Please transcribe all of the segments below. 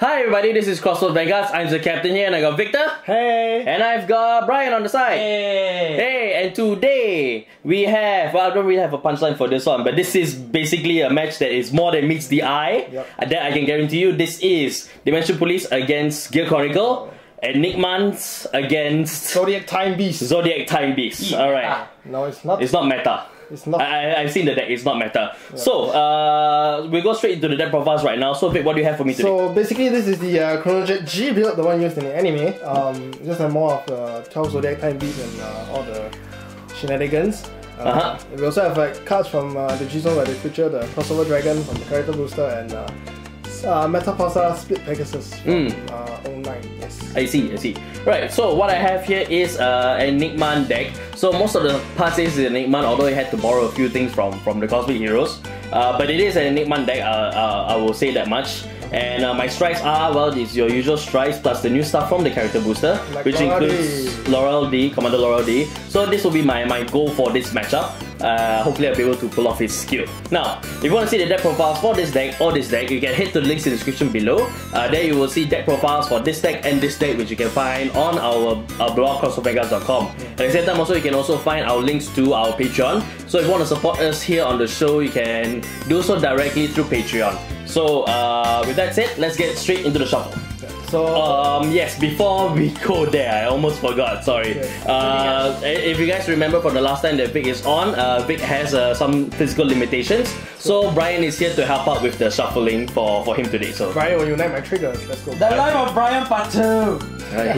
Hi everybody, this is Crossbone Vanguards. I'm the captain here and I got Victor. Hey! And I've got Brian on the side. Hey! Hey! And today we have, well, I don't really have a punchline for this one, but this is basically a match that is more than meets the eye. Yep. That I can guarantee you. This is Dimension Police against Gear Chronicle. And Nick Manz against Zodiac Time Beast. Zodiac Time Beast. Yeah. Alright. No, it's not. It's not meta. It's not. I've seen the deck. It's not meta. Yeah. So we go straight into the deck profiles right now. So Vic, what do you have for me today? So basically, this is the Chronojet G build, the one used in the anime. Just like more of the 12 Zodiac Time Beast and all the shenanigans. We also have like cards from the G Zone where they feature the crossover dragon from the character booster and. Metapulsar Split Pegasus from 09, yes. I see. Right, so what I have here is an Enigman deck. So most of the parts is an Enigman, although I had to borrow a few things from the Cosmic Heroes. But it is an Enigman deck, I will say that much. And my strikes are, well, it's your usual strikes plus the new stuff from the character booster, like which includes Laurel D, Commander Laurel D. So this will be my goal for this matchup. Hopefully I'll be able to pull off his skill. Now, if you want to see the deck profiles for this deck or this deck, you can head to the links in the description below. There you will see deck profiles for this deck and this deck, which you can find on our blog, crossbonevanguards.com. At the same time also, you can also find our links to our Patreon. So if you want to support us here on the show, you can do so directly through Patreon. So with that said, let's get straight into the shuffle. So yes, before we go there, I almost forgot, sorry. Yes. If you guys remember from the last time that Vic is on, Vic has some physical limitations. So Brian is here to help out with the shuffling for him today. So Brian will unite my triggers, let's go. The life of Brian part 2!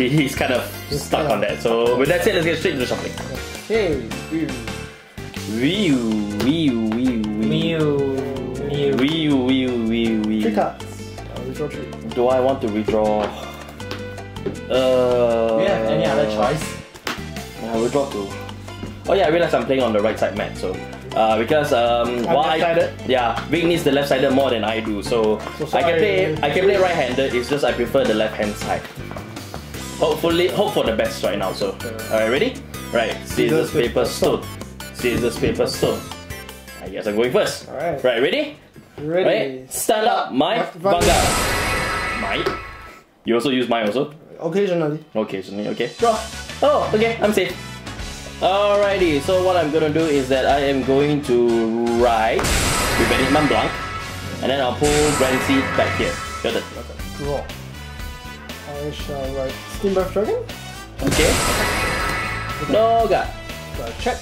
He's kind of stuck on that. So with that said, let's get straight into the shuffling. Okay. Three cards. Do I want to redraw? Do you have any other choice? I withdraw two. Oh yeah, I realized I'm playing on the right side mat, so because Vic needs the left sided more than I do, so I can play right handed. It's just I prefer the left hand side. Hope for the best right now. So alright, ready? Right, scissors, paper, stone. Scissors, paper, stone. I guess I'm going first. Alright. Right, ready? Ready. Right. Stand up, Mike. Vanguard. Mike. You also use mine also? Occasionally. Occasionally, okay. Draw. Oh, okay, I'm safe. Alrighty, so what I'm gonna do is that I am going to ride with Enigman Blanc. And then I'll pull Grand Seed back here. Got it. Okay. Draw. I shall ride Steam Breath Dragon. Okay. No guard. Check.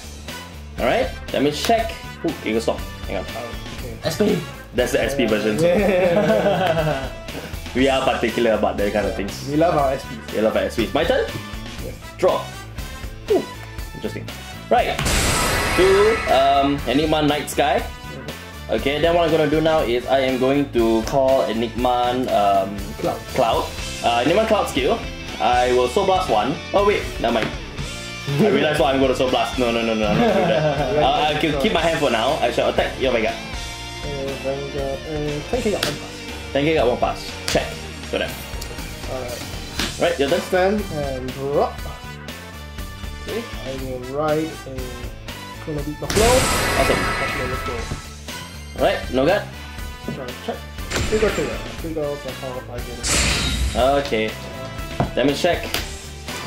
Alright, damage check. Ooh, it goes off. Hang on. Okay. SP! That's the SP version. Yeah. We are particular about that kind of things. We love our SPs. We love our SPs. My turn? Yes. Draw. Ooh, interesting. Right. Two, Enigman Night Sky. Okay, then what I'm going to do now is I am going to call Enigman Cloud. Enigman Cloud skill. I will Soul Blast one. Oh wait, never mind. I realized what I'm going to Soul Blast. No, I'm not doing that. I can keep my hand for now. I shall attack. Oh my god. 10k got 1 pass. 10k got 1 pass. Check. Go there. Alright. Right, your turn. Stand and drop. Okay, I will ride a Chronojet Buffalo. Awesome. Buffalo, let's go. Alright, no guard. Check. Trigger for power 5 damage. Okay. Damage check.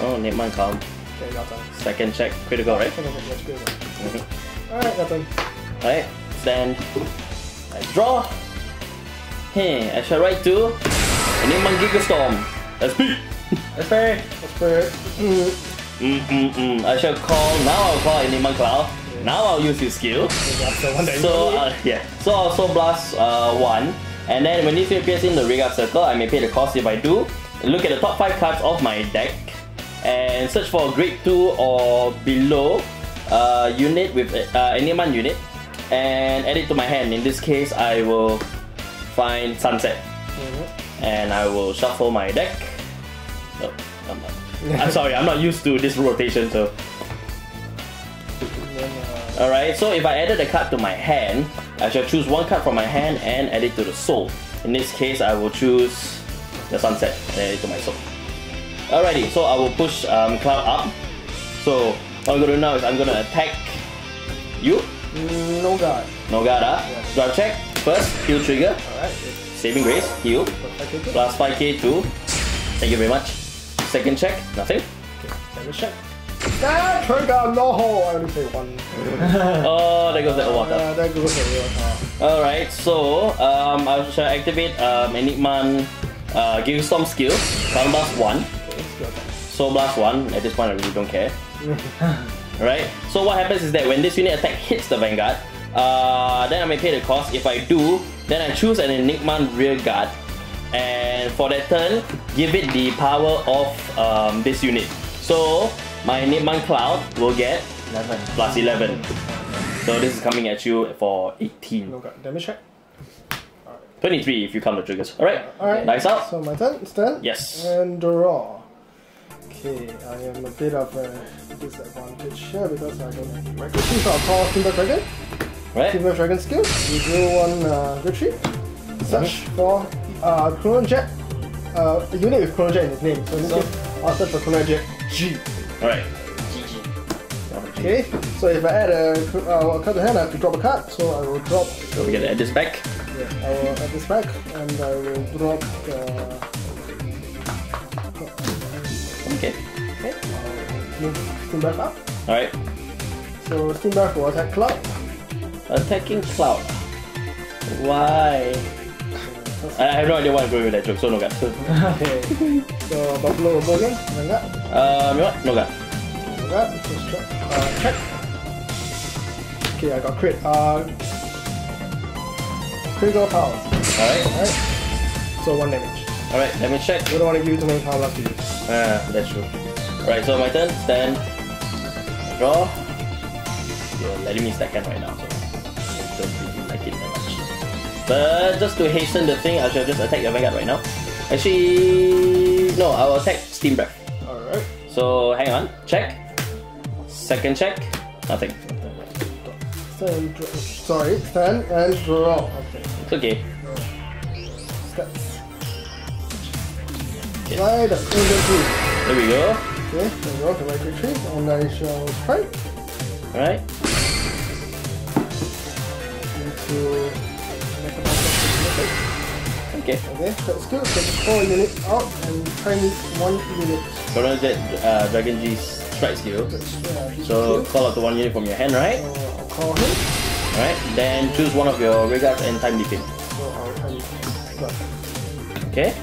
Oh, Enigman Calm. Okay, got time. Second check. Critical, right? Yes, critical. Alright, got time. Alright, stand. I draw. Hey, I shall write to Enigman Gigastorm. SP. I shall call. Now I'll call Enigman Cloud. Yeah. Now I'll use his skill. So I'll Soul Blast one, and then when this appears in the Regard Circle, I may pay the cost if I do. Look at the top 5 cards of my deck, and search for a grade 2 or below unit with Enigman unit. And add it to my hand. In this case, I will find Sunset, and I will shuffle my deck. Oh, I'm sorry, I'm not used to this rotation. So, all right. So if I added a card to my hand, I shall choose one card from my hand and add it to the soul. In this case, I will choose the Sunset and add it to my soul. Alrighty. So I will push Cloud up. So what I'm gonna do now is I'm gonna attack you. No guard. No guard, huh? Yeah. Drop check. First, heal trigger. Alright. Saving Grace, heal. Plus 5k too. Thank you very much. Second check, nothing. Second check. That trigger, no! I only play one. Oh, there goes that water. There goes that water. Alright, so I shall activate Enigman Gale Storm skill. Crown Blast 1. Soul Blast 1. At this point, I really don't care. Alright, so what happens is that when this unit attack hits the Vanguard, then I may pay the cost. If I do, then I choose an Enigman Rear Guard, and for that turn, give it the power of this unit. So my Enigman Cloud will get 11. Plus 11. So this is coming at you for 18. No damage check. 23 if you count the triggers. Alright, nice out. So my turn, it's done. Yes. And draw. Okay, I am a bit of a disadvantage here because I don't have record. So I'll call Timber Dragon. Right. Timber Dragon skill. You do one retreat. Search for Chronojet. A unit with Chronojet in its name. So in this case, I'll search for Chronojet G. Alright. Okay, so if I add a card to hand, I have to drop a card. So I will drop. So we're gonna add this back. Yeah, I will add this back and I will drop okay. Okay. Move Steam Breath up. Alright. So Steam Breath will attack Cloud. Attacking Cloud. Why? I have no idea why I'm going with that joke, so no guard. Okay. So Buffalo will go again. No guard. No guard. Just check. Check. Okay, I got crit. Critical power. Alright. Alright. So 1 damage. Alright, damage check. We don't want to give you too many power left to you. Ah, that's true. Alright, so my turn. Stand. Draw. You're letting me stack hand right now, so I don't really like it that much. But just to hasten the thing, I shall just attack your Vanguard right now. Actually, no, I will attack Steam Breath. Alright. So hang on. Check. Second check. Nothing. Stand, sorry, stand and draw. Okay. It's okay. Steps. Okay. Right up, there we go. Okay, there we go, the right retreat, and I shall try. Alright. Okay. Okay, that's good. So 4 units out and Chinese 1 unit. Chronojet Dragon G's strike skill. So call out the 1 unit from your hand, right? I'll call him. Alright, then choose one of your regards and time leaping. So I'll time leaping. Okay.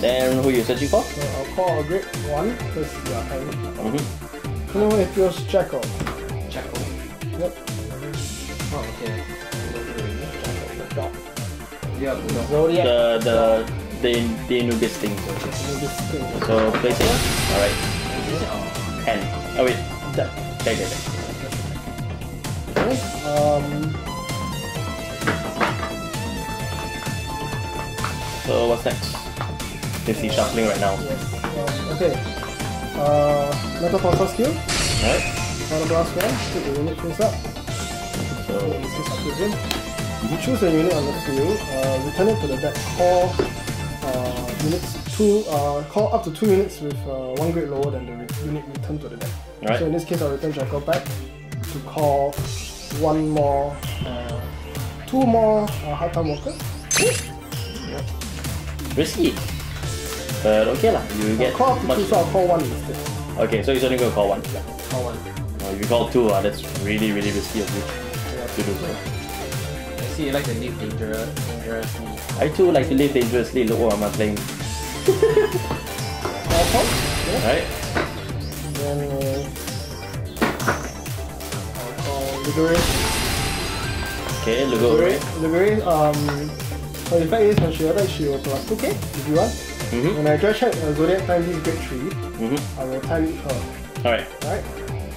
Then who are you searching for? So I'll call a great one because yeah, I Who if you're Jackal? Jackal. Yep. Oh okay. Jackal. Yeah. The Zodiac. The Anubis thing. Okay. Anubis thing. So place it. All right. Hand. Oh wait. That. Okay. Okay. So what's next? Is he shuffling right now? Yes. Okay. Metapulsar skill. Alright. Metapulsar skill. Put the unit face up. So, this is up to him. You choose a unit on the field. Return it to the deck. Call units call up to 2 units with 1 grade lower than the unit returned to the deck. Right. So in this case, I'll return Jackal back to call 2 more hard time walkers. Yeah. Risky. But okay lah, you get much. So I'll call 1 instead. Okay, so he's only going to call 1. Yeah, call 1. Oh, if you call 2, that's really, really risky of you to do so. I see you like to live dangerously. I too like to live dangerously. Look what I'm playing. Yeah. Alright. Then I'll call Liguri. Okay, Liguri. So the fact is when she attacks, she will plus 2k if you want. When I just check Zodiac Time Beast grade 3, I will time it her. Alright. Alright.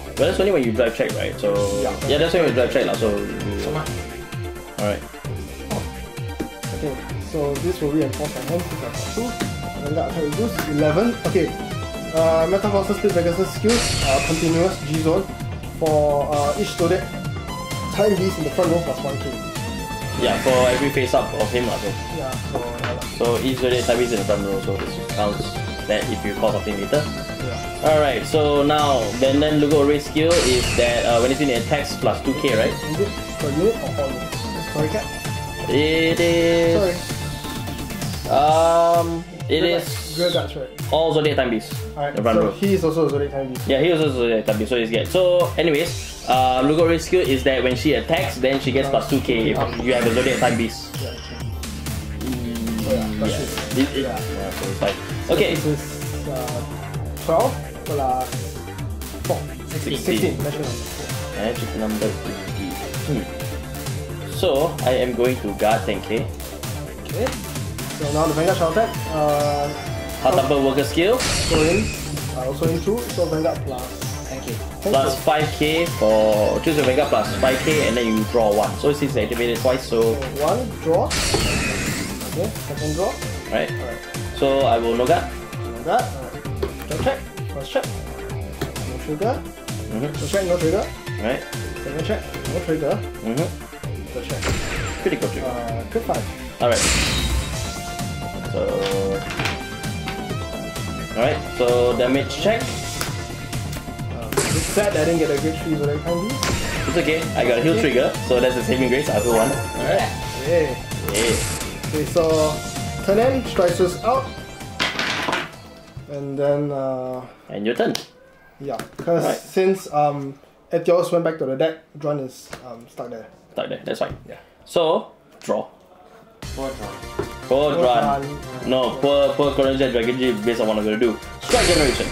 But that's only when you drive check, right? So yeah, that's when you drive check, so alright. Okay, so this will reinforce my hand since I got 2. And that attack will boost 11. Okay. Metapulsar Split Pegasus skills are continuous G Zone for each Zodiac Time Beast in the front row plus 1k. Yeah, for every face up of him also. Yeah, so each Zodiac Time Beast is in the front row, so this counts that if you call something later. Yeah. Alright, so now then Lugo Array skill is that when it's in attacks plus 2k, right? Is it per unit or all units? Sorry, cat. It is. Sorry. It is all Zodiac Time Beast. Alright, so he's also a Zodiac Time Beast. Yeah, he also a Zodiac Time Beast, so he's good. So anyways, Lugori's skill is that when she attacks, then she gets plus 2k if you have a Zodiac Time Beast. Yeah, so it's like, so okay. This is 12 plus 4. 16. Magic number 50. So, I am going to guard 10k. Okay. So now the Vanguard shall attack. Hot Temper Worker skill. Also in 2, so Vanguard plus 10k. Plus 5k for... choose your Vanguard plus 5k and then you draw 1. So it's activated twice, so... 1, draw. Okay, second draw. Right. Alright. So I will no guard. No guard. Alright. Jump check. First check. No trigger. Jump check, no trigger. Right. Second check. No trigger. Third check. Critical trigger. Crit 5. Alright. So, alright, so damage check. It's sad I didn't get a good tree when I found these. It's okay, I got a heal trigger, so that's a saving grace, I'll do one. Alright. Okay, so turn in, strikes us out. And then and your turn. Yeah, because since Etios went back to the deck, John is stuck there. Stuck there, that's fine. Yeah. So draw. Poor Dran. No, poor Chronojet Dragon G based on what I'm gonna do. Strike Generation!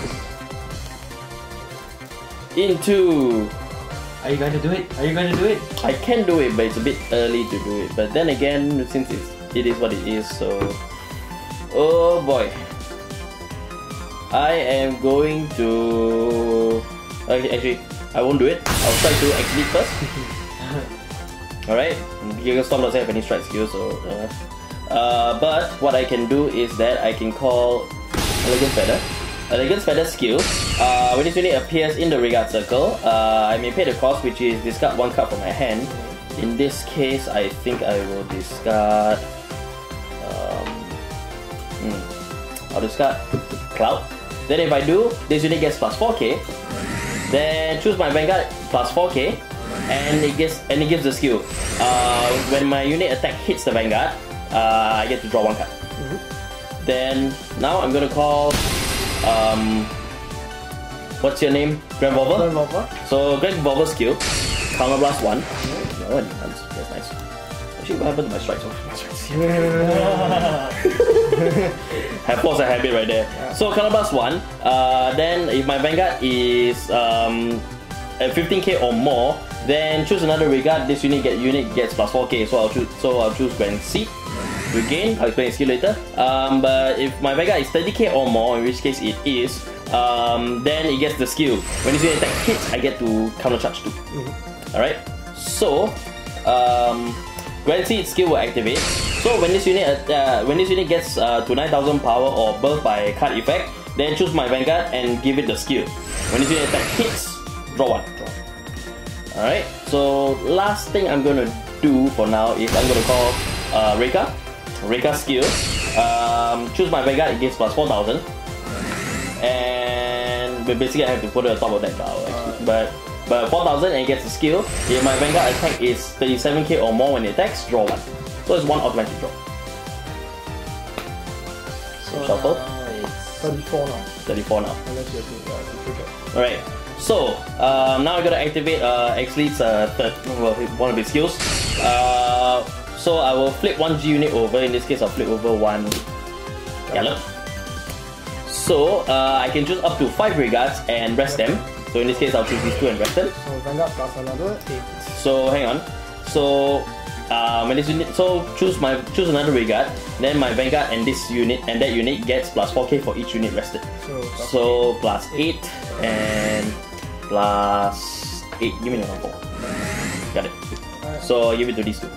Into... Are you going to do it? Are you going to do it? I can do it, but it's a bit early to do it. But then again, since it is what it is, so... Oh boy. I am going to... Okay, actually, I won't do it. I'll try to exit first. Alright, you can stop doesn't have any strike skill, so... but what I can do is that I can call Elegant Feather. Elegant Feather skill. When this unit appears in the Regard Circle, I may pay the cost, which is discard one card from my hand. In this case, I think I will discard... I'll discard Cloud. Then if I do, this unit gets plus 4k. Then choose my Vanguard plus 4k. And it gives the skill. When my unit attack hits the Vanguard, I get to draw one card. Then now I'm gonna call what's your name? Grand Volver. So Grand Volver skill, counterblast 1. Oh, that's nice. Actually, what happened to my strikes? I forced a habit right there. So counterblast 1. Then if my Vanguard is at 15k or more, then choose another Regard. This unit gets plus 4k, so I'll choose Grand Seed. Regain, I'll explain the skill later. But if my Vanguard is 30k or more, in which case it is, then it gets the skill. When this unit attack hits, I get to counter charge 2. Alright, so Grand Seed skill will activate. So when this unit gets to 9000 power or buff by card effect, then choose my Vanguard and give it the skill. When this unit attack hits, draw 1. Alright, so last thing I'm gonna do for now is I'm gonna call Reka skill. Choose my Vanguard, it gives plus 4000. And basically I have to put it on top of that now, but 4000 and it gets a skill. If my Vanguard attack is 37k or more when it attacks, draw 1. So it's 1 automatic draw. So shuffle. It's 34 now. 34 now. Unless you have to. Alright. So, now I'm gonna activate Xleet's one of his skills. So I will flip one G unit over. In this case, I'll flip over one Gallop. So, I can choose up to 5 Regards and rest them. So in this case, I'll choose these 2 and rest them. So Vanguard plus another 8. So hang on. So, choose another Regard. Then my Vanguard and this unit and that unit gets plus 4k for each unit rested. So plus 8 and... plus 8, give me the number 4. Got it. Right. So I'll give it to these 2.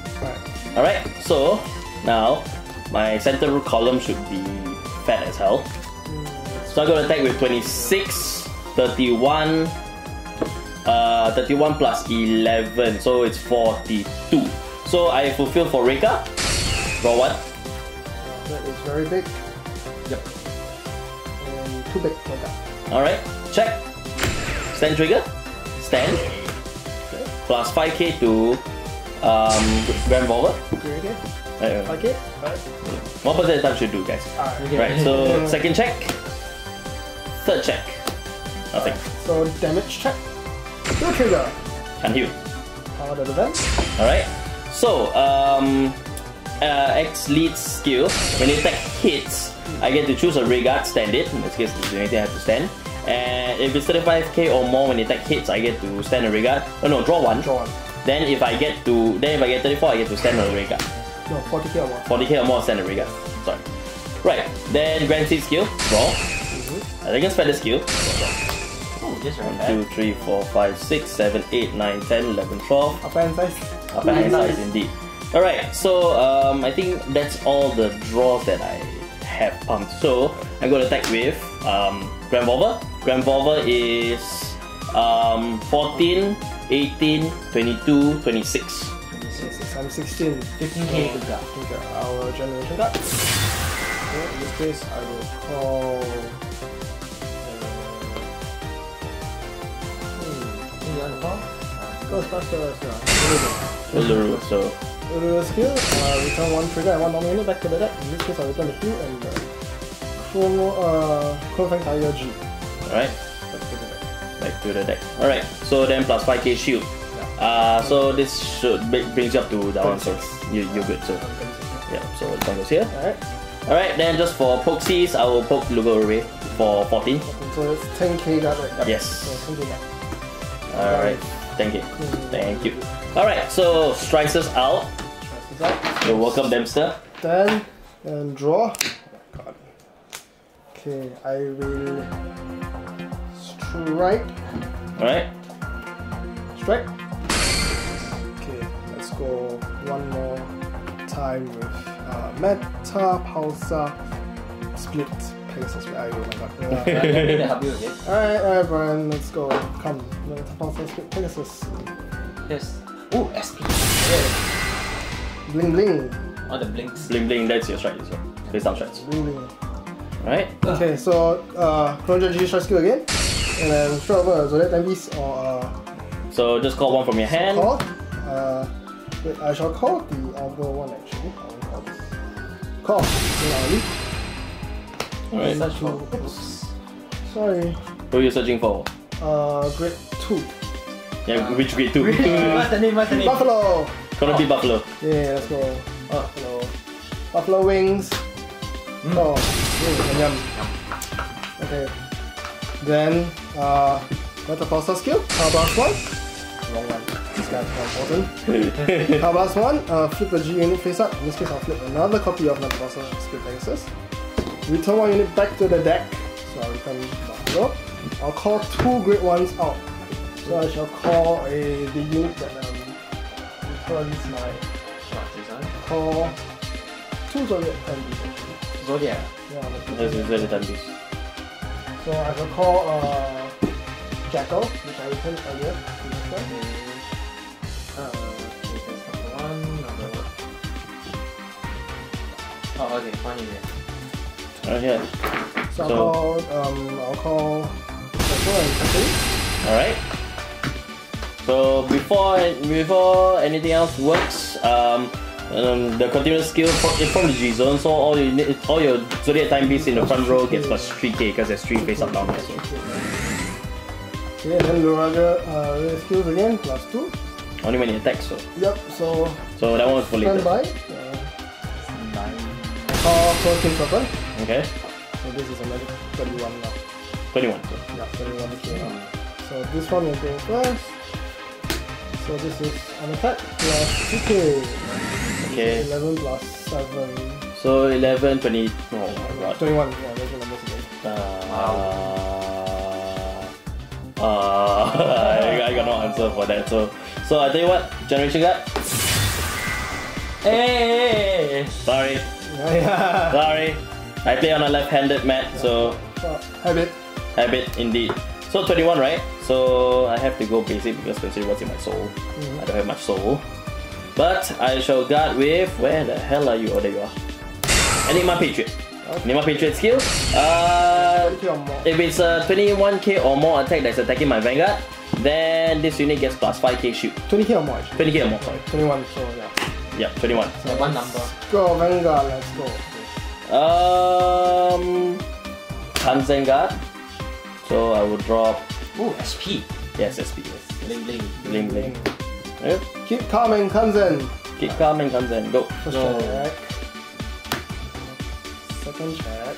Alright, so now my center column should be fat as hell. So I'm gonna attack with 26, 31, 31 plus 11, so it's 42. So I fulfill for Reka. Draw 1. That is very big. Yep. And too big for that. Alright, check. Stand trigger, stand, plus 5k to Grand Volva. Okay. 1% of the time should do, guys. Right, so second check. Third check. Nothing. So damage check. Two trigger. And heal. Alright. So, X leads skill. When the attack hits, I get to choose a rearguard standard. In this case, if there's anything I have to stand. And if it's 35k or more when the attack hits, I get to stand a rearguard. Oh no, draw one. Draw one. Then if I get to, then if I get 34, I get to stand a rearguard. No, 40k or more. 40k or more, stand a rearguard. Sorry. Right. Then Grand Seed skill. Draw. I think it's better skill. Oh, yes, right. 1, 2, 3, 4, 5, 6, 7, 8, 9, 10, 11, 12. Upper hand size. Upper hand size indeed. Alright, so I think that's all the draws that I have pumped. So I'm going to attack with Grand Volva. Grand Volva is 14, 18, 22, 26. I'm 16. 15k. Our generation card. Okay, in this case, I will call. Ghostbusters. Uluru. So. Uluru skill, return one trigger and one normal unit back to the deck. In this case, I return the heal and the Chromefang Tiger G. Alright. Back to the deck. Back to the deck. Alright, so then plus 5k shield. Yeah. So this should brings you up to that one, so you're good. So. Yeah, so it comes here. Alright. Alright, then just for proxies, I will poke Lugo Array for 14. So it's 10k guard right now. Yes. So 10k guard. Alright, thank you. Thank you. Alright, so strikes us out. You're welcome, Dempster. Then, and draw. Oh my god. Okay, I will strike. Alright. Strike. Okay, let's go one more time with Metapulsar Split Pegasus. Alright, Brian, let's go. Come. Metapulsar Split Pegasus. Yes. Ooh, SP. Yeah. Bling bling. Oh, the blinks. Bling bling, that's your strike. Face down strikes. Bling bling. Alright. Okay, so Chronojet G strike skill again. And then throw over Zodiac Time Beast or so just call one from your hand. Call. Wait, I shall call the other one actually. I will call this. Call. So, right. Oops. Sorry. Who are you searching for? Grade 2. Yeah, which grade 2? What's the name? What's the name? Buffalo! Gonna be Buffalo. Yeah, let's go. Buffalo. Buffalo wings. Mm. Oh, yum. Okay. Then, Metapulsar skill. Carbast 1. Wrong one. This guy's not important. Carbast 1. Flip the G unit face up. In this case, I'll flip another copy of Metapulsar skill Pegasus. Return one unit back to the deck. So I'll return Buffalo. I'll call two great ones out. So I shall call the unit that returns my shot design. Call two Zodiac Time Beasts. Zodiac? Yeah, Zodiac Time Beasts. So I shall call Jackal, which I returned earlier. Oh, okay, one unit. Right here. So I'll call Alright. So before anything else works, the continuous skill from the G Zone, so all your Zodiac Time Beasts in the front row gets plus 3k because there's 3 face up down there. So. Yeah, then Luraga skills again, plus 2. Only when you attack, so. Yep, so that one was for later. Close King Circle. Okay. So this is a magic 21 now. 21. So. Yeah, 21 here. So this one will go first. So this is an attack plus 2k. Okay. 11 plus 7. So 11, 20. Oh my god. 21. Yeah, those are numbers again. I got no answer for that. So I tell you what, Generation Guard. Hey! Sorry. Yeah. Sorry, I play on a left-handed mat, yeah. So habit indeed. So 21, right? So I have to go basic because consider what's in my soul. Mm-hmm. I don't have much soul, but I shall guard with where the hell are you? Oh, there you are. Enigman Patriot. Okay. Enigman Patriot skill. If it's a 21k or more attack that's attacking my Vanguard, Then this unit gets plus 5k shoot. 20k or more. 20k or more, sorry. 21, so yeah. Yeah, 21. So one number. Go, Vanguard, let's go. Tanzen Guard. So I will drop. Ooh, SP. Yes, SP, yes. Bling bling. Bling bling. Yep. Keep calm and Tanzen. Keep calm and Tanzen. Go. First check. Second check.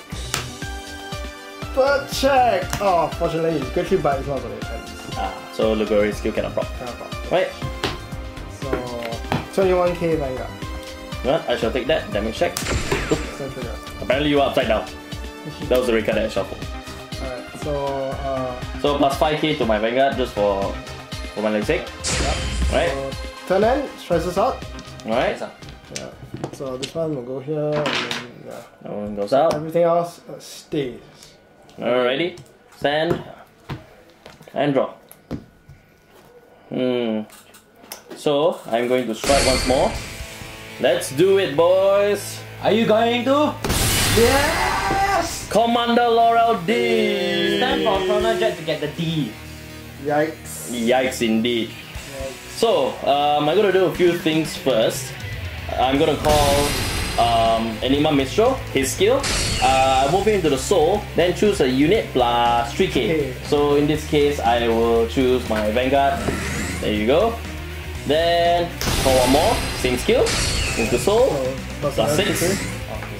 Third check! Oh, fortunately, it's good, but it's not going to defense. Ah, so Liguri skill cannot proc. Cannot proc. Right. So 21k Vanguard. Well, I shall take that. Damage check. Apparently you are upside down. That was the record that I shuffled. Alright, so so plus 5k to my Vanguard just for my leg's sake. Yeah. Right. So, turn in, stress us out. Alright. Yeah. So this one will go here and then yeah. That one goes out. Everything else stays. Alrighty. Sand and draw. So I'm going to strike once more. Let's do it, boys. Are you going to? Yes. Commander Laurel D. It's time for Chronojet to get the D. Yikes. Yikes indeed. Yikes. So I'm gonna do a few things first. I'm gonna call Enigman Mistral, his skill. Move him to the soul, then choose a unit plus 3k. Okay. So in this case, I will choose my Vanguard. There you go. Then for one more, same skill, move the soul, plus 6.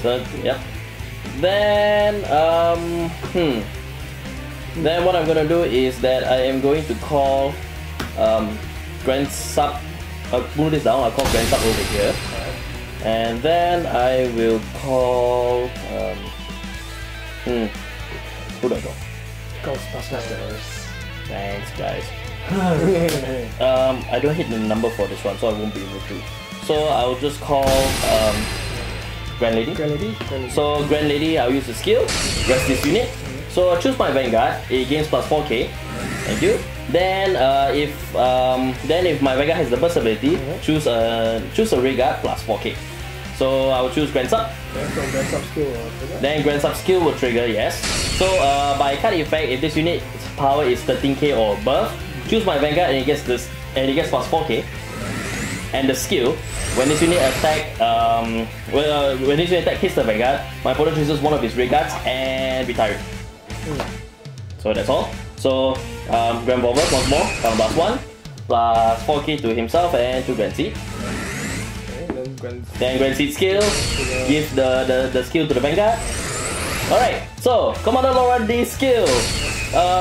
So yeah. Then then what I'm gonna do is that I am going to call Grand Sub. I'll move this down. I'll call Grand Sub over here. And then I will call. Who do I call? Ghostbusters. Thanks, guys. I don't hit the number for this one, so I won't be able to. So I'll just call Grand Lady. So Grand Lady, I'll use the skill. Rest this unit. So I choose my Vanguard. It gains plus 4k. Thank you. Then if my Vanguard has the burst ability, choose a Regard plus 4k. So I will choose Grand Sub. Then Grand Sub skill will trigger, yes. So by card effect, if this unit's power is 13k or above, choose my Vanguard and it gets this, and it gets plus 4k. And the skill, when this unit attack, when this unit attack hits the Vanguard, my opponent chooses one of his Regards and retire. So that's all. So Grand Bomber once more, plus 1, plus 4k to himself and to Grand Seed. Then Grand Seed skill, give the skill to the Vanguard. Alright, so Commander Laurel D skill,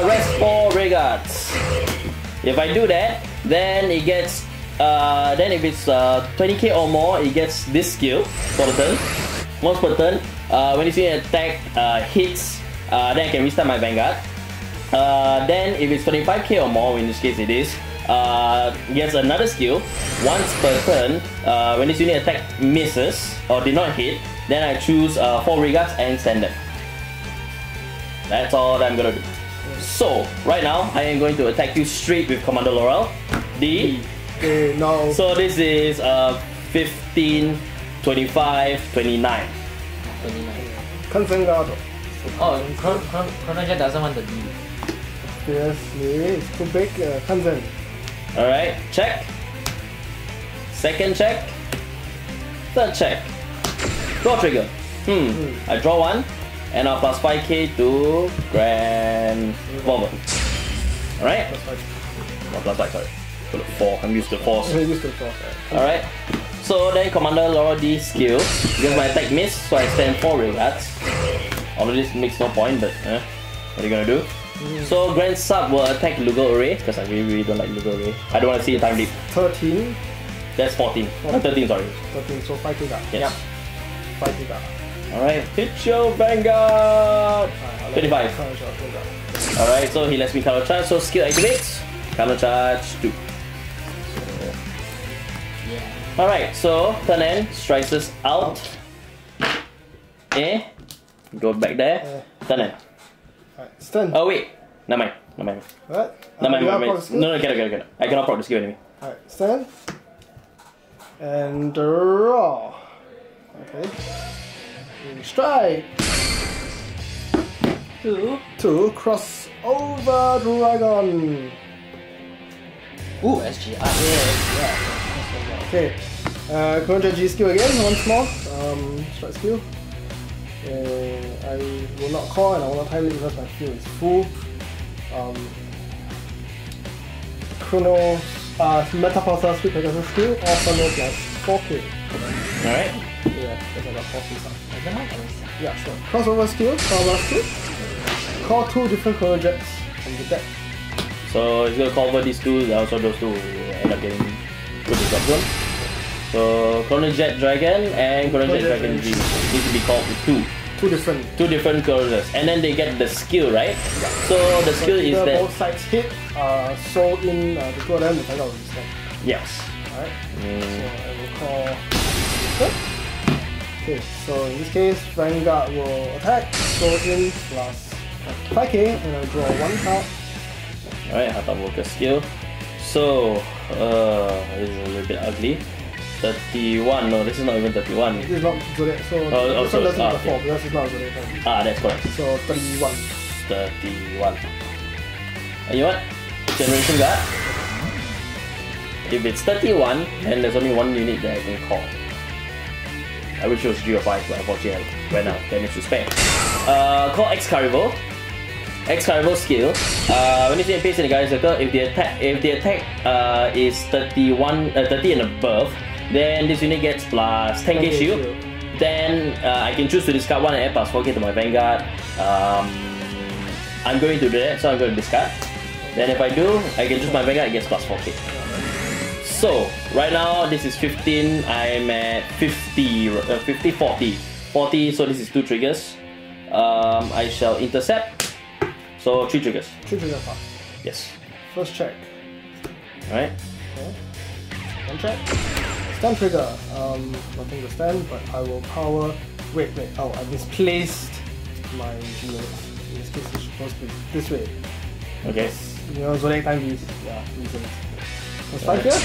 rest 4 Regards. If I do that, then it gets, then if it's 20k or more, it gets this skill for the turn. Once per turn, when this unit attack hits, then I can restart my Vanguard. Then if it's 25k or more, in this case it is, gets another skill. Once per turn, when this unit attack misses or did not hit, then I choose 4 Regards and send them. That's all that I'm gonna do. So right now I am going to attack you straight with Commander Laurel D. No. So this is 15, 25, 29. 29. Oh, Chronojet doesn't want the D. Seriously, it's too big, Kanzen. Alright, check. Second check. Third check. Draw trigger. I draw one, and I'll plus 5k to Grand Bomber. Alright? Not plus 5, sorry. To the 4, I'm used to 4. I'm used to 4, alright. So then Commander Laurel D skill. Because my attack missed, so I stand 4 Regards. Although this makes no point, but what are you gonna do? So Grand Sub will attack Lugal Array, because I really don't like Lugal Array. I don't want to see a time leap. 13? That's 14. 13, sorry. 13, so 5 to that. Yes. Yep. 5 to that. Alright, hit your Vanguard! 25. Alright, so he lets me color charge, so skill activates. Color charge 2. Yeah. Alright, so turn in, strikes us out. Go back there. Turn in. Stun. Oh wait, never mind. What? Never mind. No, get it. I cannot proc the skill anyway. Alright, stun. And draw. Okay. Strike. Two. Cross over dragon. Ooh, SG. Yeah. Okay. Chronojet G skill again, once more. Strike skill. I will not call and I will not time it because my skill is full. Metapulsar Split Pegasus skill, or Chrono plus 4k. Alright. Yeah, that's about 4k. Yeah, sure. Crossover skill, call two different Chronojets from the deck. So he's gonna call over these two, also those two end up getting put in problem. So Chronojet Dragon and Chronojet Dragon G need to be called with two. Two different Chronojets, and then they get the skill, right? Yeah. So the skill is that both sides hit, so in the two of them, the final is done. Yes. Alright. So I will call. Okay. So in this case, Vanguard will attack. So in plus 5k, and I'll draw one card. Alright, Hatha Worker skill. So this is a little bit ugly. 31, no, this is not even 31. This is not Zodiac, so this one doesn't have 4 because it's not Zodiac. Ah, that's correct. So 31. 31. And you know what? Generation Guard. If it's 31, then there's only one unit that I can call. I wish it was 3 or 5, but unfortunately I ran out. Then it's spare. Call Excalibur. Excalibur skill. When it's placed in the guardian circle, if the attack is 30 and above, then this unit gets plus 10k shield. Then I can choose to discard one and add plus 4k to my Vanguard. I'm going to do that, so I'm going to discard. Then if I do, I can choose my Vanguard, it gets plus 4k. So right now this is 15. I'm at 40. So this is 2 triggers. I shall intercept. So 3 triggers. 3 triggers pass. Yes. First check. Alright. Okay. One check. Stand trigger. Nothing to stand, but I will power. Wait. Oh, I misplaced my G units. In this case, it's supposed to be this way. Okay. Because, you know, Zodiac Time Beast. Yeah, reasons. Let's fight here.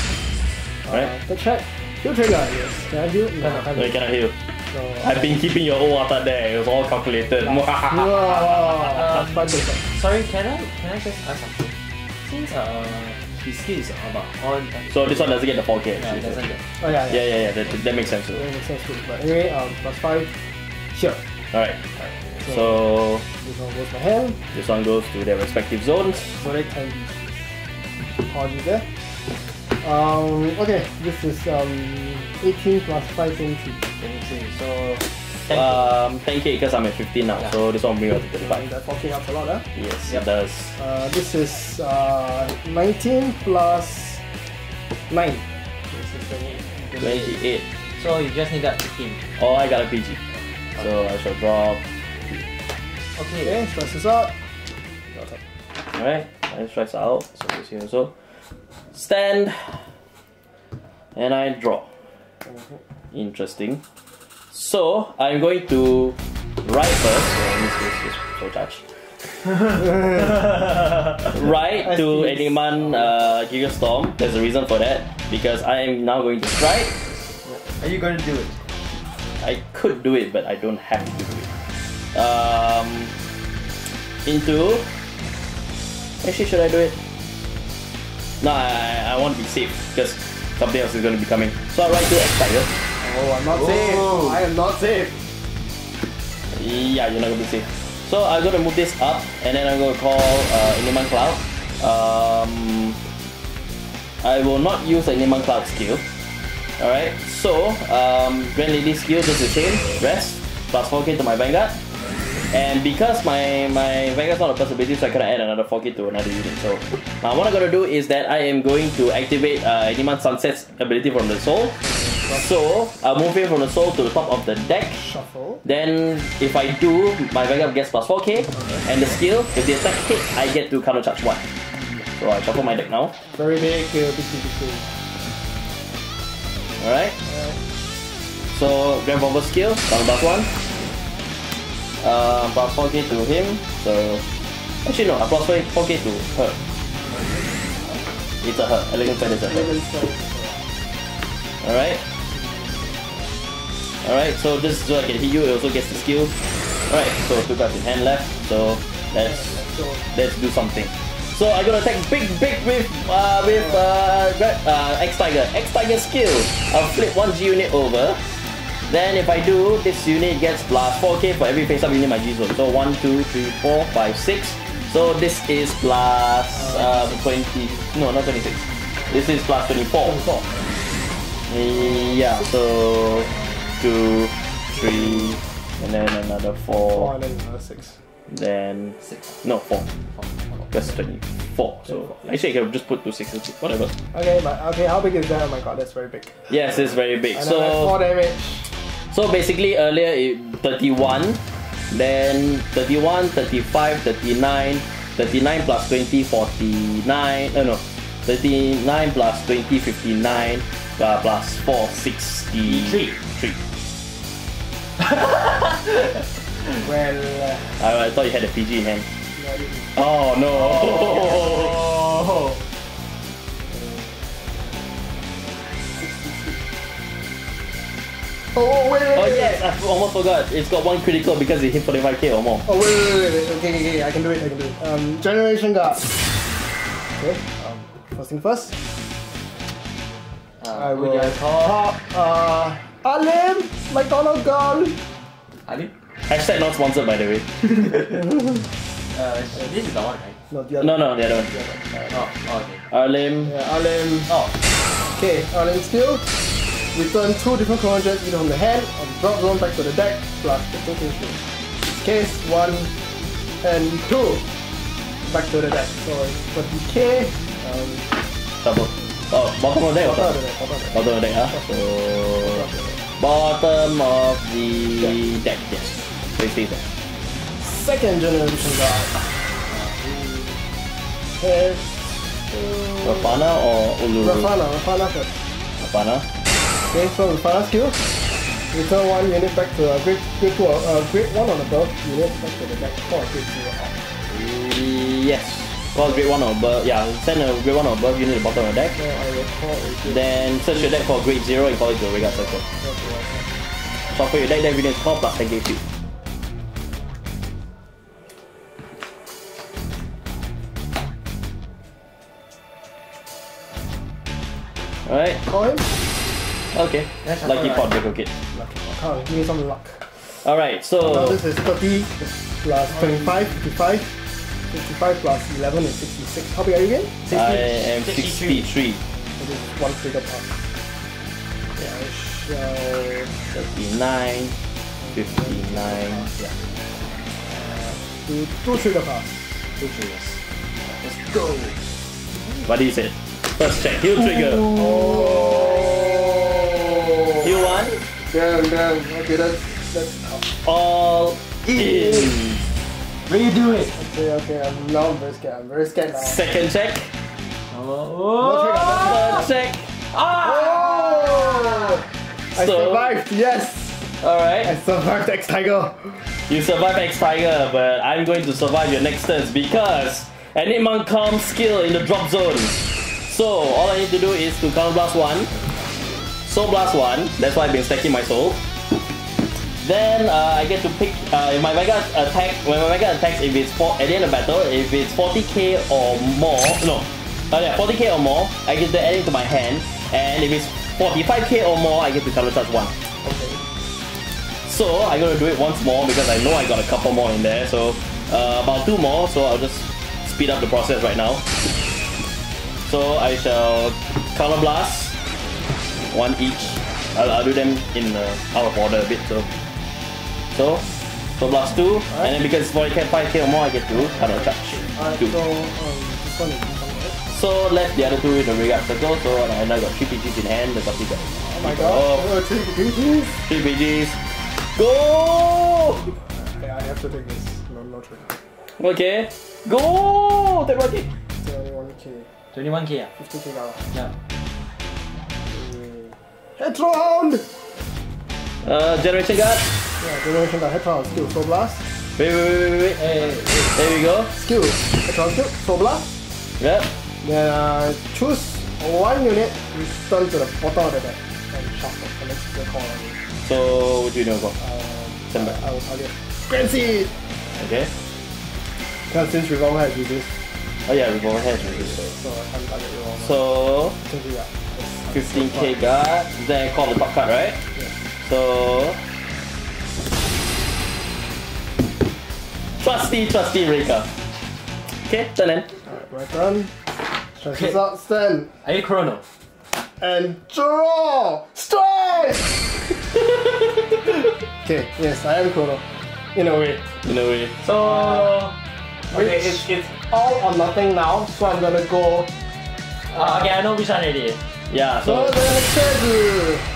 Alright. Third check. Heal trigger. Yes. Can I heal? No, you cannot heal. So, I've been keeping your old water there. It was all calculated. Sorry, can I just ask something? Since his skill is about all. So this one doesn't get the 4k. Yeah, it doesn't get. Oh yeah. Yeah. That makes sense. Too. That makes sense too. But anyway, plus 5. Sure. All right. So this one goes to hand. This one goes to their respective zones. So they can apologies there. Okay, this is 18 plus 5, 20. So 10k because I'm at 15 now, yeah. So this one brings up to 35. That 4k helps a lot, huh? Yes, yep. It does. This is 19 plus 9. This is 28. So you just need that 15. Oh, I got a PG. Okay. So I shall drop. Okay, stress this out. Alright, I stress out. So this here also. Stand and I draw. Interesting. So I'm going to write first. So touch. Write to Enigman Gigastorm. There's a reason for that because I am now going to strike. Are you going to do it? I could do it, but I don't have to do it. Into. Actually, should I do it? No, I want to be safe because something else is going to be coming. So I write to Exciter. Oh, I'm not safe. I am not safe. Yeah, you're not going to be safe. So I'm going to move this up and then I'm going to call Enigman Cloud. I will not use the Enigman Cloud skill. Alright, so Grand Lady skill does the same. Rest, plus 4k to my Vanguard. And because my Vanguard's not a plus ability, so I can add another 4k to another unit. So now what I'm going to do is that I am going to activate Enigman Sunset's ability from the soul. So I'll move him from the soul to the top of the deck. Shuffle. Then if I do, my Vanguard gets plus 4k. Okay. And the skill, if the attack hit, I get to counter charge 1. So I shuffle my deck now. Very big, big. Alright. So Grand Bomber skill, down 1. Plus 4k to him, so actually no, I plus 4k to her. It's a her, elegant side is a her. Alright, so just so I can hit you, it also gets the skill. Alright, so 2 cards in hand left, so let's do something. So I'm gonna attack big with X-Tiger. X-Tiger skill. I'll flip one G unit over. Then if I do, this unit gets plus 4k for every face-up unit in my G zone. So 1, 2, 3, 4, 5, 6. So this is plus 20. No, not 26. This is plus 24. 24. Yeah, so 2, 3, and then another 4. 4 and then another 6. Then 6. No, 4. That's 24. So actually, I can just put 2 6 and 6. Whatever. Okay, but okay, how big is that? Oh my god, that's very big. Yes, it's very big. And so 4 damage. So basically, earlier it 31, then 31, 35, 39, 39 plus 20, 49. No, 39 plus 20, 59, plus 4, 63. Well, I thought you had a PG hand. Oh no! Oh. 66. Oh wait! Oh yes, I almost forgot. It's got one critical because it hit 45k or more. Oh wait! Okay, I can do it. Generation Guard. Okay. First thing first. I will call Alim McDonald Girl. Alim. Hashtag not sponsored, by the way. This is the one, right? No, the other one. No, the other one. Oh, okay. Arlim. Yeah, Arlim. Oh. Okay, Arlim skill. Return 2 different Chronojets either from the hand or drop zone back to the deck, plus the token skill. Case 1 and 2. Back to the deck. So it's 40k. Double. Oh, bottom of the deck or top? Bottom of the deck, huh? So... Bottom of the deck, yes. Basically that. Second generation guard. Rafana or Uluru? Rafana first. Rafana. Okay, so Rafana skill. Return 1 unit back to grade 1 on above unit back to the deck for grade 0 out. Yes. Call grade 1 or above. Yeah, send a grade 1 or above unit to the bottom of the deck. So I will call it. Then search your deck for grade 0 and call it to a Rega Circle. Okay. So for your deck, that unit is called plus 10k cube. Alright. Coin? Okay. That's lucky pot, Draco Kid. Lucky pot. Give me some luck. Alright, so... Now this is 30 plus 25, 55. 55 plus 11 is 66. How big are you again? 60? I am 63. This is one trigger part. Yeah, I shall... 39, 59. Yeah. Two trigger parts. 2 triggers. Let's go! What do you say? First check, heal trigger. Oh. Heal 1. Damn. Okay, that's all in. Redo it. Okay, I'm very scared. I'm very scared now. Second check. No trigger. Third check. I survived, yes. Alright. I survived X-Tiger. You survived X-Tiger, but I'm going to survive your next turns because Enigman Calm skill in the drop zone. So, all I need to do is to counterblast 1, soul blast 1, that's why I've been stacking my soul. Then I get to pick, when my Mega attacks, if it's at the end of battle, if it's 40k or more, 40k or more, I get to add it to my hand, and if it's 45k or more, I get to counter charge 1. Okay. So, I'm gonna do it once more because I know I got a couple more in there, so about 2 more, so I'll just speed up the process right now. So I shall color blast 1 each. I'll do them in out of order a bit. So blast 2, right. And then because it's 45k or more, I get to color charge 2. So left the other 2 with the regard circle. So and I got 3 PGs in hand. Oh my god! Oh, 3 PGs. 3 PGs. Go! Okay, I have to take this. No trigger. Okay. Go! Take 1k. 21k, yeah. 50k now. Yeah. Hetero Hound! Generation Guard? Yeah, Generation Guard, Hetero Hound, skill, Soul Blast. Wait. Hey. There we go. Skill, Hetero Hound skill, Soul Blast. Yep. Then choose 1 unit, return to the bottom of the deck. And shuffle, the next to the corner. So, what do you know about? Send back. I will target. Grand Seed! Okay. Because since Revolver has reduced. Oh yeah, we go ahead. So 15k guard, then I call the top card, right? Yeah. So trusty Raker. Okay, turn in. Alright, my turn. Stress is out, stand. I need Chrono. And draw! Strike! Okay, yes, I am Chrono. In a way. In a way. So okay, it's all or nothing now, so I'm gonna go. Okay, I know which one it is. Yeah, so.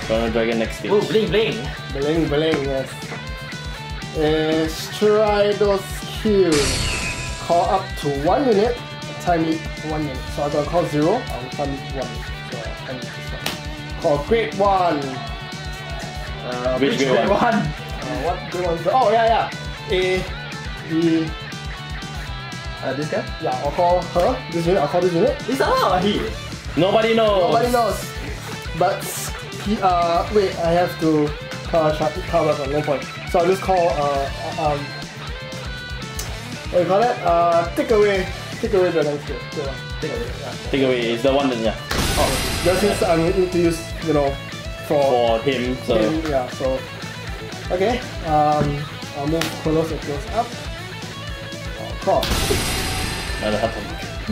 Chrono Dragon next stage. Ooh, bling bling. Bling bling, yes. Let's try those skills. Call up to 1 minute, time it 1 minute. So I'm gonna call 0, I'll time it 1. So I need this one. Call Great One. Which Great One? What Great One? Oh, yeah, yeah. A, B. This guy? Yeah, I'll call her. This unit, I'll call this unit. It's not he. Nobody knows. Nobody knows. But wait, I have to cover up on no point. So I'll just call what do you call that? Take away the next skill. Take away is the one that yeah. Oh, just since I'm going to use you know for him. So him, yeah. So okay. I'll move close and close up. Call. That'll happen.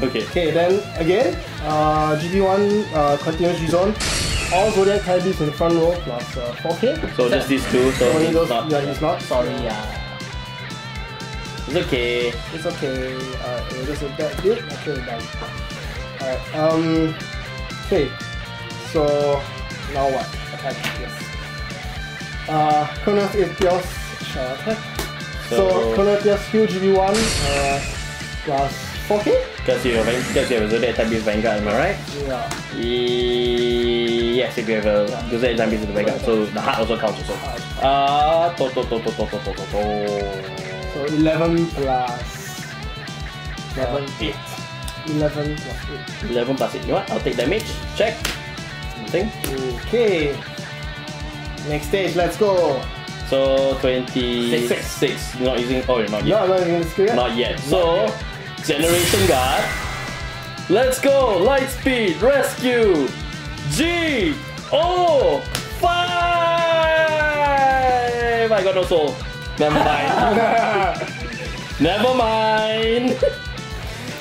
Okay. Okay, then again, GB1 continuous G Zone. All Zodiac Time Beast in the front row plus 4k. So just these two, so only those. Not, yeah, he's not. Sorry. Yeah. It's okay. It's okay. It was a bad dude. Okay, done. Alright, okay. So, now what? Attack, yes. Chronos Atheos shall attack. So, Chronojet's huge GB1 plus 4k? Because you have a Zodiac Time Beast Vanguard, am I right? Yeah. Yes, if you have a Zodiac Time Beast Vanguard, so the heart also counts also. So 11 plus... 11, 8. 11 plus 8. 11 plus 8. You know what? I'll take damage. Check. Nothing. Okay. Next stage, let's go. So 26. Not using. Oh, not yet. No, not using the skill yet. Not yet. So Generation Guard. Let's go. Light Speed Rescue. G O 5. I got no soul. Never mind. Never mind.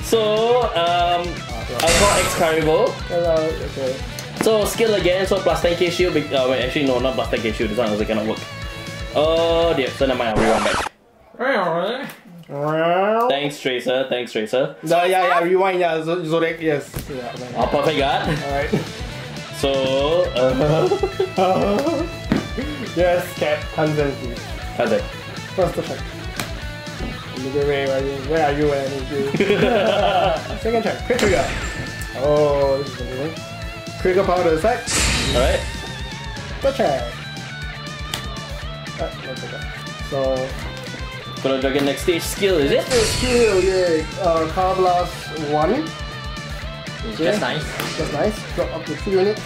So I'll call Excalibur. Hello. Okay. So skill again. So plus 10k shield. Wait, actually no, not plus 10k shield. This one also cannot work. Oh dear, so never mind, I'll rewind back. Thanks Tracer, thanks Tracer. No, yeah, rewind, yeah, Zodiac, yes. Yeah, oh, perfect guard. Alright. So, yes, cat, Tanzen, please. Tanzen. First attack. Where are you when I need you? Second check, quick trigger. Oh, this is amazing. Trigger power to attack. Alright. Third check. So, Chrono Dragon next stage skill is it? Skill, yeah. Car Blast 1. Okay. Just nice. Just nice. Drop up to 2 units.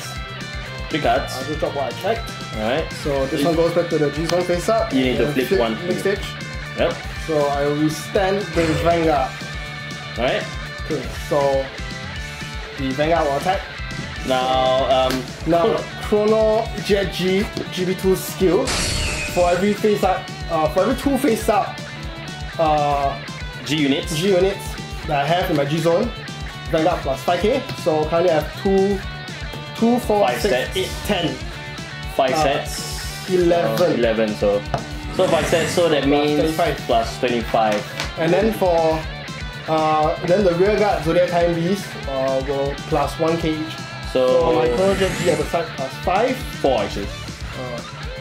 3 cards. I'll just drop what I checked. Alright. So this one goes back to the G Zone face up. You need to flip one. Next stage. Yep. So I will stand the Vanguard. Alright. Okay, so the Vanguard will attack. Now, Chronojet G GB2 skill. For every face up, for every 2 face up G units that I have in my G Zone, Vanguard plus 5k. So currently I have 2, 4, 5, 6, 8, 10. 5 sets. 11. So 5 sets, so that means plus 25. And then for the rear guard Zodiac Time Beast will plus 1k each. So my Chronojet G at the side plus 5. 4 actually.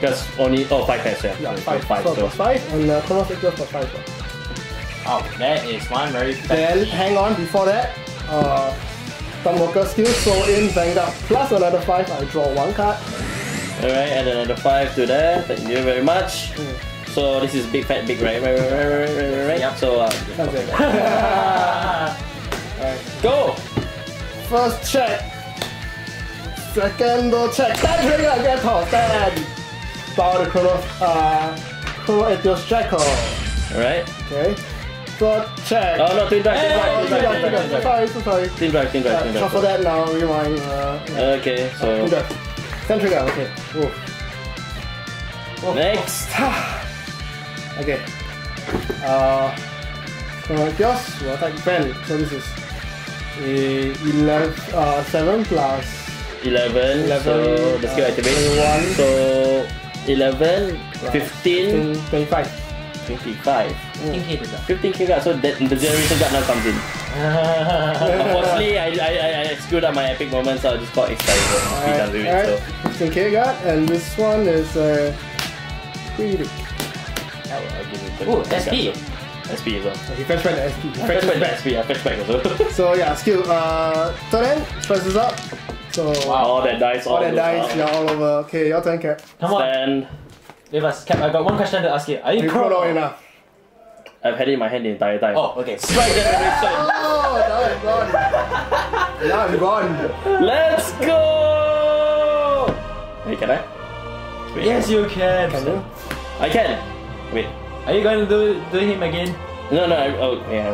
Because only 5 times, yeah. Yeah, 5. So plus 5 and Chronos Atheos plus 5. Oh, that is one very fast. Then hang on before that. Some worker skills, so in Vanguard plus another 5, I draw 1 card. Alright, add another 5 to that. Thank you very much. So this is big fat big, right? Yep. So Alright. Go! First check. Second check. Stand trigger, get off, stand! Power the Chrono Atheos Jackal. Alright. Okay. Protect. Oh no, team back. Sorry. Team back. Shuffle that now, rewind. Okay, so. Sentry guard, okay. Whoa. Next. Okay. Chronojet, we'll attack Ben. So this is 7 plus 11. So the skill activates. So 11, 15, 25. 55. 15k to that. 15k guard, so that the generation guard now comes in. Unfortunately, I screwed up my epic moment, so I just got excited. Alright, 15k guard, and this one is pretty. Oh, SP. SP as well. He fetched back the SP. I fetched back also. So yeah, skill. Turn, stress is up. So wow, all that dice, all that dice, yeah, all over. Okay, your turn, Cap. Come on. Stand. Us. Cap, I got one question to ask you. Are you chrono enough? I've had it in my hand the entire time. Oh, okay. Strike generation! Oh, now I'm gone. Let's go! Wait, can I? Wait, yes, you can. Can you? I can. Wait. Are you going to do him again? No, no. It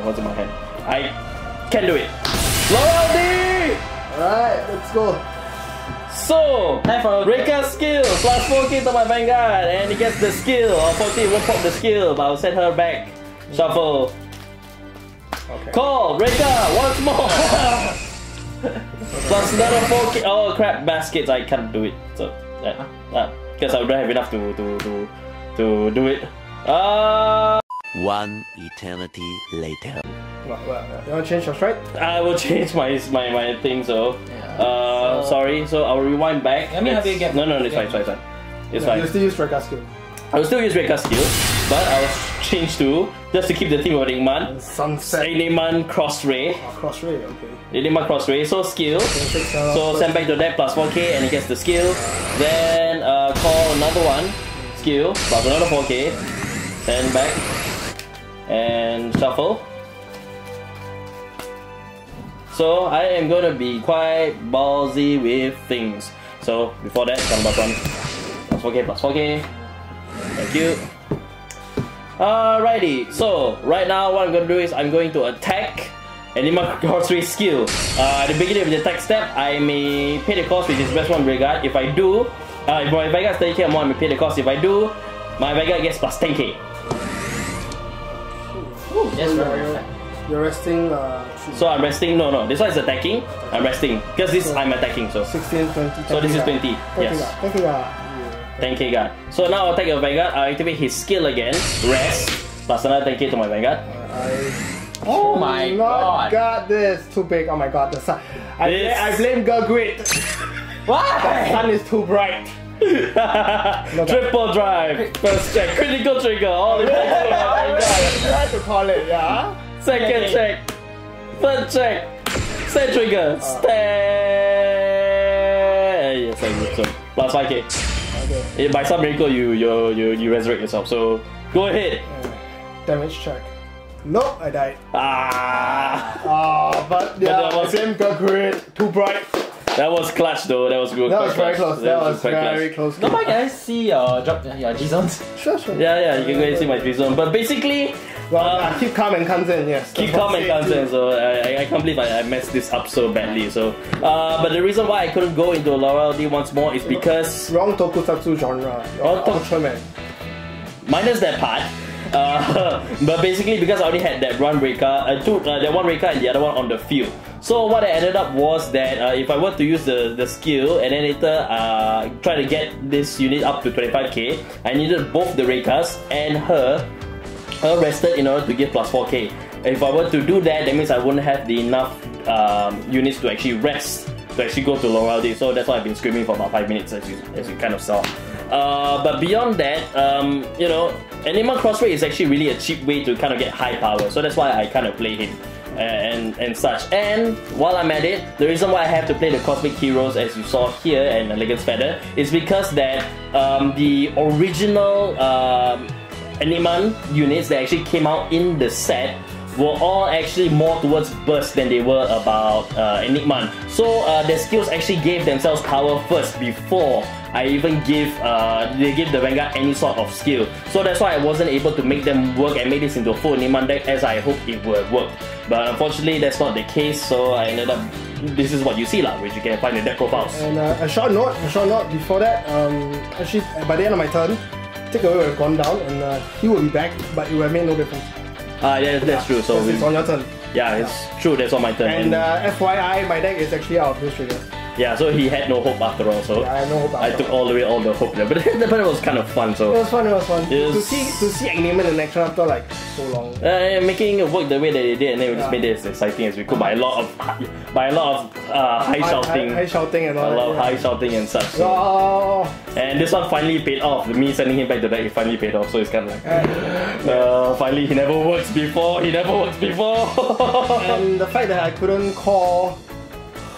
was in my hand. I can do it. Laurel D! Alright, let's go. So, Reka's skill, plus 4k to my Vanguard, and it gets the skill, or 40, it won't pop the skill, but I'll send her back. Shuffle. Okay. Call, Reka, once more! Plus another 4k, oh crap, baskets, I can't do it. So, because I don't have enough to do it. One eternity later. Well, you want to change your strike? I will change my thing, so. Yeah, sorry, so I'll rewind back. Let me have you again. No, it's fine, it's fine. You'll still use Reka's skill. I'll still use Reka's skill, but I'll change to, just to keep the theme of Enigman. Sunset. Enigman Cross Ray. Oh, Cross Ray, okay. Enigman Cross Ray, so skill. So send back to that, plus 4k, and he gets the skill. Then call another one, skill, plus another 4k. Send back, and shuffle. So I am going to be quite ballsy with things. So before that, come back on. Plus 4k. Thank you. Alrighty, so right now what I'm going to do is I'm going to attack Enigma Cross Ray skill. At the beginning of the attack step, I may pay the cost with this best one regard. If I do, if my Vanguard is 30k or more, I may pay the cost. If I do, my Vanguard gets plus 10k. Ooh, that's right. You're resting. So I'm resting. No. This one is attacking. I'm resting because this I'm attacking. So 16, 20. So this is 20. Yes. 10k guard. So now I'll attack your Vanguard. I'll activate his skill again. Rest. Plus another 10k to my Vanguard. Oh my god! Got this. Too big. Oh my god. The sun. I blame Gurgrit. What? The sun is too bright. Triple drive. First check. Critical trigger. All the way. Try to call it. Yeah. Second check, third check, set trigger, stay. Yes, I do. So plus 5k. Okay. By some miracle, you resurrect yourself. So go ahead. Damage check. Nope, I died. But yeah, but was, same got great. Too bright. That was clutch though. That was good. That was very close. That was very close. Don't mind, can I see your G zones? Sure. Yeah, you can go and see my G zone. But basically, keep calm and consent. Yes. Keep calm and consent. So I can't believe I messed this up so badly. So, but the reason why I couldn't go into Laurel D once more is because wrong tokusatsu genre. Ultraman. Minus that part. But basically, because I only had that one Reka, that one Reka and the other one on the field. So what I ended up was that if I were to use the skill and then later try to get this unit up to 25k, I needed both the Rekas and her rested in order to get plus 4k. If I were to do that, that means I wouldn't have the enough units to actually rest to actually go to Laurel D. So that's why I've been screaming for about 5 minutes, as you kind of saw. But beyond that, you know, Enigma Cross Ray is actually really a cheap way to kind of get high power, so that's why I kind of play him and such. And while I'm at it, the reason why I have to play the Cosmic Heroes, as you saw here, and Elegant's Feather, is because that the original Enigman units that actually came out in the set were all actually more towards burst than they were about Enigman. So their skills actually gave themselves power first before I even give they give the Vanguard any sort of skill. So that's why I wasn't able to make them work and make this into a full Enigman deck as I hoped it would have worked. But unfortunately that's not the case, so I ended up, this is what you see lah, which you can find in deck profiles. And a short note before that, actually by the end of my turn, Takeaway would have gone down and he would be back, but it would have made no difference. That's true. So it's on your turn. Yeah, it's true, that's on my turn. And FYI, my deck is actually out of his trigger. Yeah, so he had no hope after all, so yeah, I had no hope after all. I took all the hope there, but it was kind of fun, so... It was fun. To see Enigman in action after like so long. Making it work the way that they did, and then we just made it as exciting as we could by a lot of high shouting and such. So. Oh. And this one finally paid off. Me sending him back to back, he finally paid off, so it's kind of like... finally, he never works before! And the fact that I couldn't call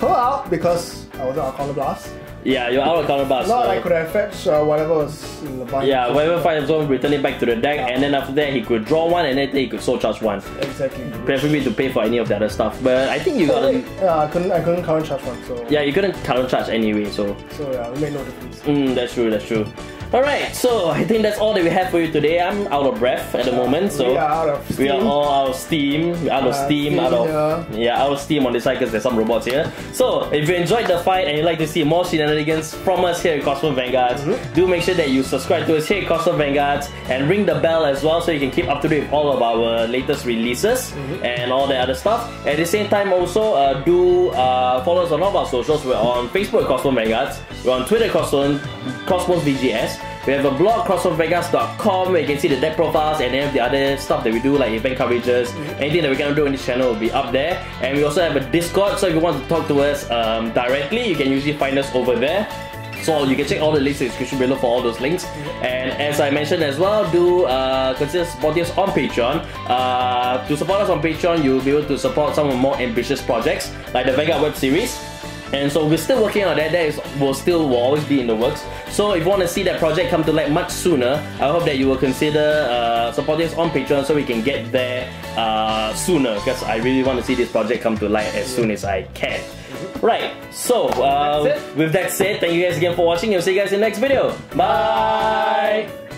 her out because... I was out of Counter Blast. Yeah, you were out of Counter Blast. Not I could have fetched whatever was in the bind. Yeah, whatever fight zone, return it back to the deck, and then after that he could draw one, and then he could soul charge one. Exactly. Preferably to pay for any of the other stuff, but I think you got it. Yeah, I couldn't current charge one, so... Yeah, you couldn't current charge anyway, so... So yeah, we made no difference. That's true. Alright, so I think that's all that we have for you today. I'm out of breath at the moment, so... We are out of steam. We are all out of steam. Out of steam on this side because there's some robots here. So, if you enjoyed the fight and you'd like to see more shenanigans from us here at Crossbone Vanguards, do make sure that you subscribe to us here at Crossbone Vanguards and ring the bell as well so you can keep up to date with all of our latest releases and all that other stuff. At the same time also, do follow us on all of our socials. We're on Facebook at Crossbone Vanguards. We're on Twitter at CrossboneVGS. We have a blog, crossbonevanguards.com, where you can see the deck profiles and any of the other stuff that we do, like event coverages, anything that we're gonna do in this channel will be up there. And we also have a Discord, so if you want to talk to us directly, you can usually find us over there. So you can check all the links in the description below for all those links. And as I mentioned as well, do consider supporting us on Patreon. To support us on Patreon, you'll be able to support some of the more ambitious projects, like the Vanguard web series. And so we're still working on that. That will always be in the works. So if you want to see that project come to light much sooner, I hope that you will consider supporting us on Patreon so we can get there sooner, because I really want to see this project come to light as soon as I can. Right, so with that said, thank you guys again for watching, and we'll see you guys in the next video. Bye!